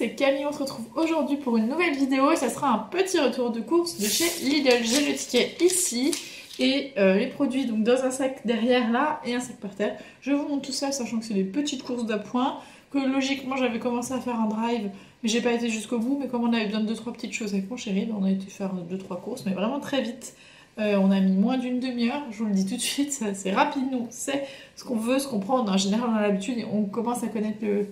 c'est Camille, on se retrouve aujourd'hui pour une nouvelle vidéo et ça sera un petit retour de course de chez Lidl. J'ai le ticket ici et les produits donc dans un sac derrière là et un sac par terre. Je vous montre tout ça sachant que c'est des petites courses d'appoint, que logiquement j'avais commencé à faire un drive mais j'ai pas été jusqu'au bout, mais comme on avait besoin de 2-3 petites choses avec mon chéri, ben on a été faire 2-3 courses mais vraiment très vite. On a mis moins d'une demi-heure, je vous le dis tout de suite, c'est rapide, nous on sait ce qu'on veut, ce qu'on prend, en général on a l'habitude et on commence à connaître le...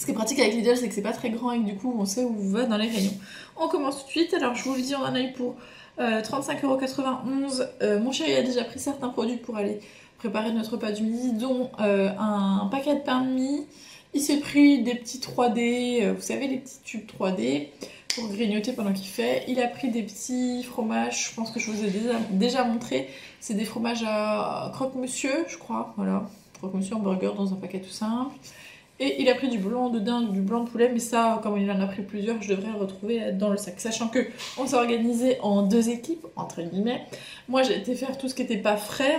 Ce qui est pratique avec Lidl, c'est que c'est pas très grand et que du coup on sait où on va dans les rayons. On commence tout de suite, alors je vous le dis, on en a eu pour 35,91€, mon chéri a déjà pris certains produits pour aller préparer notre repas du midi, dont un paquet de pain de mie. Il s'est pris des petits 3D, vous savez les petits tubes 3D pour grignoter pendant qu'il fait. Il a pris des petits fromages, je pense que je vous ai déjà montré, c'est des fromages à croque-monsieur je crois, voilà, croque-monsieur, hamburger dans un paquet tout simple. Et il a pris du blanc de dingue, du blanc de poulet, mais ça, comme il en a pris plusieurs, je devrais le retrouver dans le sac. Sachant que on s'est organisé en deux équipes, entre guillemets. Moi, j'ai été faire tout ce qui n'était pas frais,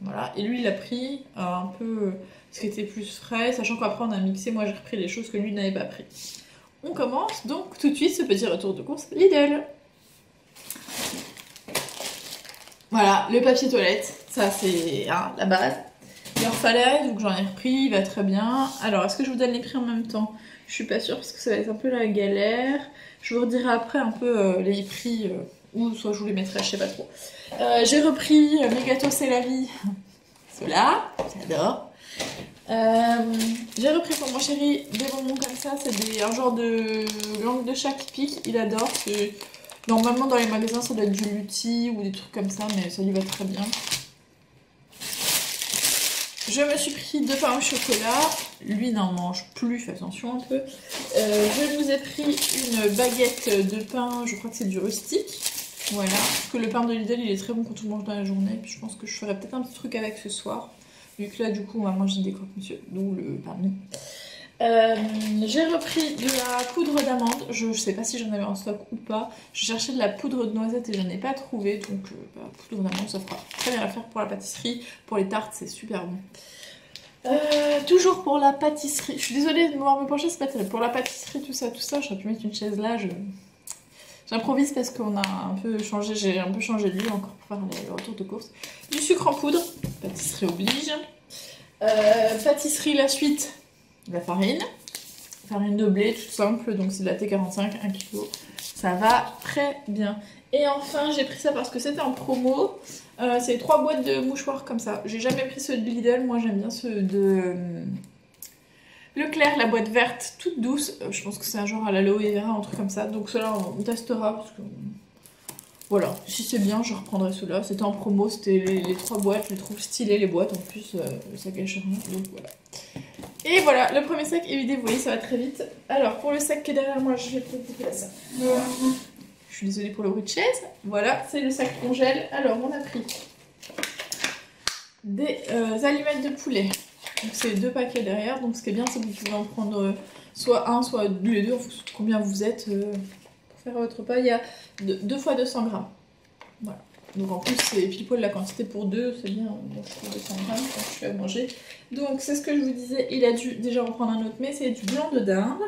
voilà. Et lui, il a pris un peu ce qui était plus frais, sachant qu'après, on a mixé. Moi, j'ai repris les choses que lui n'avait pas pris. On commence donc tout de suite ce petit retour de course Lidl. Voilà, le papier toilette, ça c'est hein, la base. Il leur fallait, donc j'en ai repris, il va très bien. Alors, est-ce que je vous donne les prix en même temps? Je suis pas sûre parce que ça va être un peu la galère. Je vous redirai après un peu les prix, ou soit je vous les mettrai, je sais pas trop. J'ai repris mes gâteaux, c'est la vie. Ceux-là, j'adore. J'ai repris pour mon chéri des bonbons comme ça, c'est un genre de langue de chat qui pique, il adore. Normalement, dans les magasins, ça doit être du luti ou des trucs comme ça, mais ça lui va très bien. Je me suis pris deux pains au chocolat, lui n'en mange plus, fais attention un peu. Je vous ai pris une baguette de pain, je crois que c'est du rustique, voilà. Parce que le pain de Lidl il est très bon quand on mange dans la journée, puis je pense que je ferai peut-être un petit truc avec ce soir. Vu que là du coup on va manger des croque-monsieur, donc le pain de mie. J'ai repris de la poudre d'amande, je sais pas si j'en avais en stock ou pas. Je cherchais de la poudre de noisette et je n'en ai pas trouvé, donc bah, poudre d'amande ça fera très bien à faire pour la pâtisserie, pour les tartes c'est super bon. Toujours pour la pâtisserie, je suis désolée de me pencher, c'est pas terrible. Pour la pâtisserie tout ça, j'aurais pu mettre une chaise là, j'improvise parce qu'on a un peu changé, j'ai un peu changé de lieu encore pour faire le retour de course. Du sucre en poudre, pâtisserie oblige. Pâtisserie la suite. De la farine de blé tout simple, donc c'est de la T45, 1 kg, ça va très bien. Et enfin j'ai pris ça parce que c'était en promo, c'est 3 boîtes de mouchoirs comme ça, j'ai jamais pris ceux de Lidl, moi j'aime bien ceux de Leclerc, la boîte verte toute douce, je pense que c'est un genre à l'aloe vera, un truc comme ça, donc ceux-là on testera, parce que voilà, si c'est bien je reprendrai ceux-là, c'était en promo, c'était les 3 boîtes, je les trouve stylées les boîtes, en plus ça gâche rien, donc voilà. Et voilà, le premier sac est vidé, vous voyez, ça va très vite. Alors, pour le sac qui est derrière moi, je vais peut-être déplacer ça. Voilà. Je suis désolée pour le bruit de chaise. Voilà, c'est le sac on gèle. Alors, on a pris des allumettes de poulet. Donc, c'est 2 paquets derrière. Donc, ce qui est bien, c'est que vous pouvez en prendre soit un, soit les deux, en fonction de combien vous êtes pour faire votre repas. Il y a 2 fois 200 grammes. Voilà. Donc en plus c'est pile poil la quantité pour 2, c'est bien, donc c'est 200 grammes quand je suis à manger. Donc c'est ce que je vous disais, il a dû déjà en prendre un autre, mais c'est du blanc de dinde.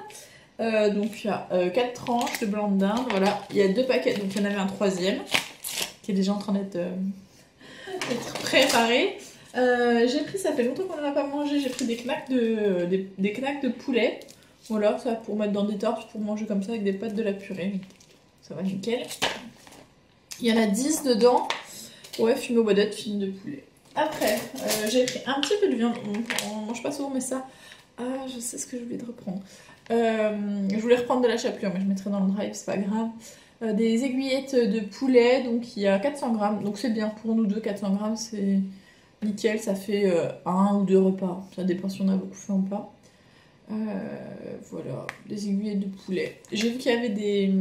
Donc il y a 4 tranches de blanc de dinde, voilà, il y a 2 paquets, donc il y en avait un troisième qui est déjà en train d'être préparé. J'ai pris, ça fait longtemps qu'on n'en a pas mangé, j'ai pris des knacks de poulet. Voilà, ça pour mettre dans des tartes, pour manger comme ça avec des pâtes de la purée, ça va nickel. Il y en a 10 dedans. Ouais, fumée aux badettes, fine de poulet. Après, j'ai pris un petit peu de viande. On mange pas souvent, mais ça... Ah, je sais ce que je voulais reprendre. Je voulais reprendre de la chapelure, mais je mettrai dans le drive, c'est pas grave. Des aiguillettes de poulet, donc il y a 400 grammes. Donc c'est bien pour nous deux, 400 grammes, c'est nickel. Ça fait un ou deux repas. Ça dépend si on a beaucoup fait ou pas. Voilà, des aiguillettes de poulet. J'ai vu qu'il y avait des...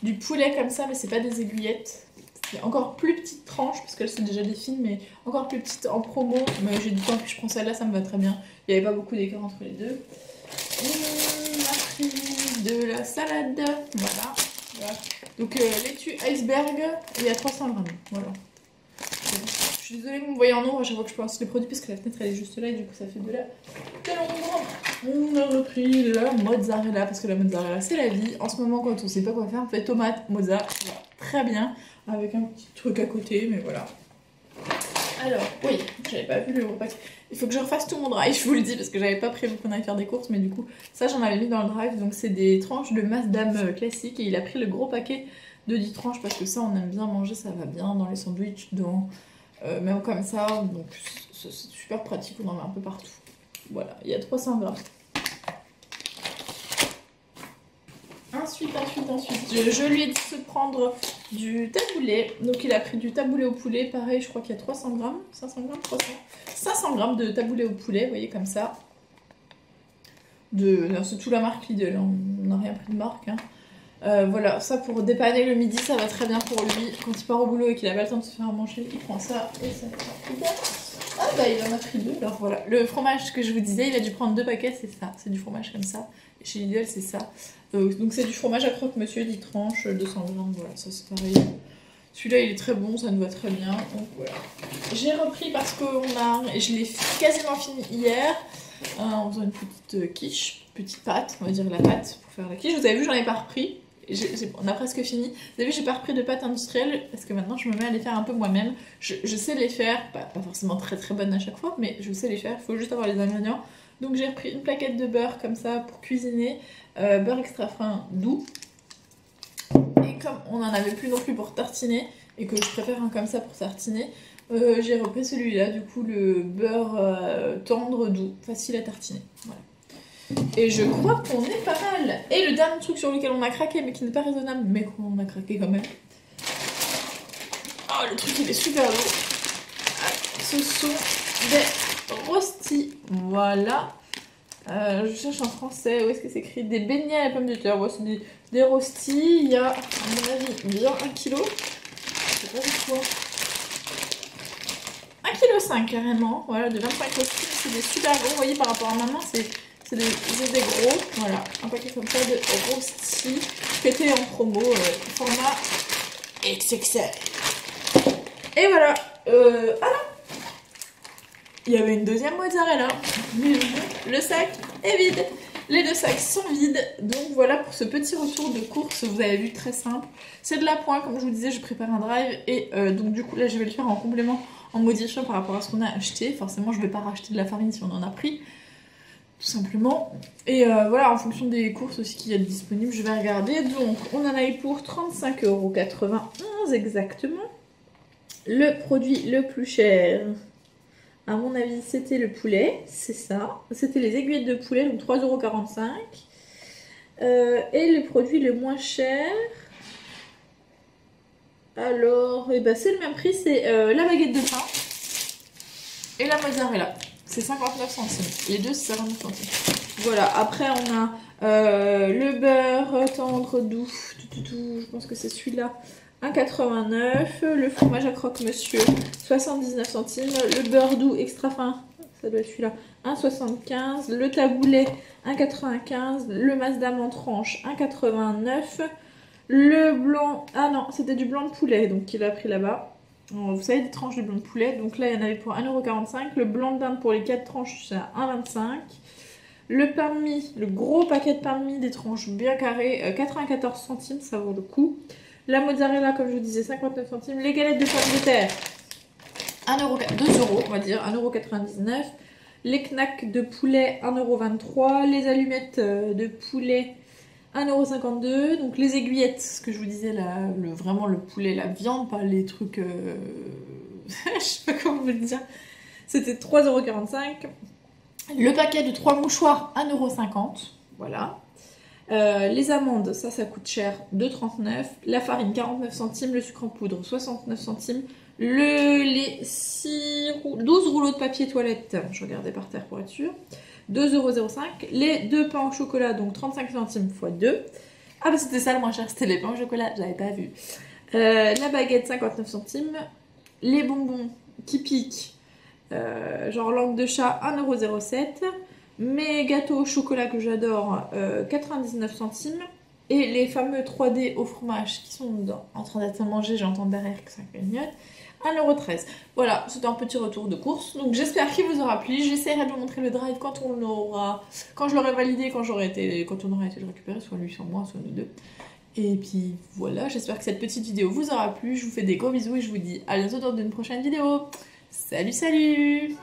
Du poulet comme ça, mais c'est pas des aiguillettes. C'est encore plus petite tranche, parce que là c'est déjà des fines, mais encore plus petite en promo. Mais j'ai du temps que je prends celle-là, ça me va très bien. Il n'y avait pas beaucoup d'écart entre les deux. On a pris de la salade. Voilà. Donc laitue iceberg, il y a 300 grammes. Voilà. Je suis désolée, vous me voyez en ombre à chaque fois que je pense les produits, parce que la fenêtre elle est juste là et du coup ça fait de l'ombre. On a repris la mozzarella parce que la mozzarella c'est la vie. En ce moment quand on sait pas quoi faire, on fait tomate, mozza, voilà, très bien. Avec un petit truc à côté, mais voilà. Alors, oui, j'avais pas vu le repas. Il faut que je refasse tout mon drive, je vous le dis, parce que j'avais pas prévu qu'on allait faire des courses, mais du coup, ça j'en avais mis dans le drive. Donc c'est des tranches de masse d'âme classique et il a pris le gros paquet de 10 tranches parce que ça on aime bien manger, ça va bien dans les sandwichs, dans même comme ça. Donc c'est super pratique, on en met un peu partout. Voilà, il y a 300 grammes. Ensuite, je lui ai dit de prendre du taboulé. Donc il a pris du taboulé au poulet, pareil, je crois qu'il y a 300 grammes, 500 grammes, 300, 500 grammes de taboulé au poulet, vous voyez, comme ça. C'est tout la marque Lidl, on n'a rien pris de marque, hein. Voilà, ça pour dépanner le midi, ça va très bien pour lui. Quand il part au boulot et qu'il n'a pas le temps de se faire manger, il prend ça et ça fait hyper. Ah bah il en a pris deux, alors voilà. Le fromage que je vous disais, il a dû prendre deux paquets, c'est ça. C'est du fromage comme ça. Chez Lidl, c'est ça. Donc c'est du fromage à croque-monsieur, 10 tranches, 200 grammes, voilà, ça c'est pareil. Celui-là il est très bon, ça nous va très bien. Donc voilà. J'ai repris parce que je l'ai quasiment fini hier. En faisant une petite quiche, petite pâte, on va dire la pâte pour faire la quiche. Vous avez vu, j'en ai pas repris. On a presque fini. Vous avez vu, j'ai pas repris de pâte industrielle parce que maintenant je me mets à les faire un peu moi-même. Je sais les faire, pas forcément très très bonnes à chaque fois, mais je sais les faire, il faut juste avoir les ingrédients. Donc j'ai repris une plaquette de beurre comme ça pour cuisiner, beurre extra fin doux. Et comme on n'en avait plus non plus pour tartiner et que je préfère un comme ça pour tartiner, j'ai repris celui-là, du coup le beurre tendre, doux, facile à tartiner. Voilà. Et je crois qu'on est pas mal. Et le dernier truc sur lequel on a craqué, mais qui n'est pas raisonnable, mais qu'on a craqué quand même. Oh, le truc il est super beau. Ce sont des rostis. Voilà. Je cherche en français, où est-ce que c'est écrit? Des beignets à la pomme de terre. Ouais, c'est des rostis. Il y a, à mon avis, bien 1 kg. Je sais pas du tout. 1,5 kg carrément. Voilà, de 25 rostis. C'est des super bons. Vous voyez, par rapport à maman, c'est des gros, voilà, un paquet comme ça de rostis, pété en promo, format XXL. Et voilà, il y avait une deuxième mozzarella, mais le sac est vide. Les deux sacs sont vides, donc voilà pour ce petit retour de course, vous avez vu, très simple. C'est de la pointe, comme je vous disais, je prépare un drive, et donc du coup là je vais le faire en complément, en modifiant par rapport à ce qu'on a acheté. Forcément je ne vais pas racheter de la farine si on en a pris, tout simplement. Et voilà, en fonction des courses aussi qu'il y a de disponible, je vais regarder. Donc, on en a eu pour 35,91 € exactement. Le produit le plus cher, à mon avis, c'était le poulet. C'est ça. C'était les aiguillettes de poulet, donc 3,45 €. Et le produit le moins cher... Alors, et ben, c'est le même prix, c'est la baguette de pain et la mozzarella. C'est 59 centimes. Les deux, c'est 59 centimes. Voilà. Après, on a le beurre tendre doux. Je pense que c'est celui-là. 1,89 €. Le fromage à croque-monsieur, 79 centimes. Le beurre doux extra fin, ça doit être celui-là, 1,75 €. Le taboulé, 1,95 €. Le masse d'âme en tranche, 1,89 €. Le blanc... Ah non, c'était du blanc de poulet, donc qu'il a pris là-bas. Vous savez, des tranches de blanc de poulet, donc là il y en avait pour 1,45 €, le blanc de dinde pour les 4 tranches c'est à 1,25 €, le pain de mie, le gros paquet de pain de mie, des tranches bien carrées, 94 centimes, ça vaut le coup, la mozzarella comme je vous disais 59 centimes, les galettes de pommes de terre 2 € on va dire, 1,99 €, les knacks de poulet 1,23 €, les allumettes de poulet 1,52 €, donc les aiguillettes, ce que je vous disais là, vraiment le poulet, la viande, pas les trucs, je sais pas comment vous le dire, c'était 3,45 €, le paquet de 3 mouchoirs, 1,50 €, voilà, les amandes, ça coûte cher, 2,39 €, la farine 49 centimes, le sucre en poudre 69 centimes, les 12 rouleaux de papier toilette, je regardais par terre pour être sûre, 2,05 €, les deux pains au chocolat, donc 35 centimes x 2. Ah bah c'était ça le moins cher, c'était les pains au chocolat, j'avais pas vu. La baguette 59 centimes, les bonbons qui piquent, genre langue de chat 1,07 €, mes gâteaux au chocolat que j'adore 99 centimes, et les fameux 3D au fromage qui sont en train d'être mangés, j'entends derrière que ça clignote, 1,13€. Voilà, c'était un petit retour de course. Donc j'espère qu'il vous aura plu. J'essaierai de vous montrer le drive quand je l'aurai validé, quand on aura été le récupérer, soit lui, soit moi, soit nous deux. Et puis voilà, j'espère que cette petite vidéo vous aura plu. Je vous fais des gros bisous et je vous dis à bientôt dans une prochaine vidéo. Salut, salut!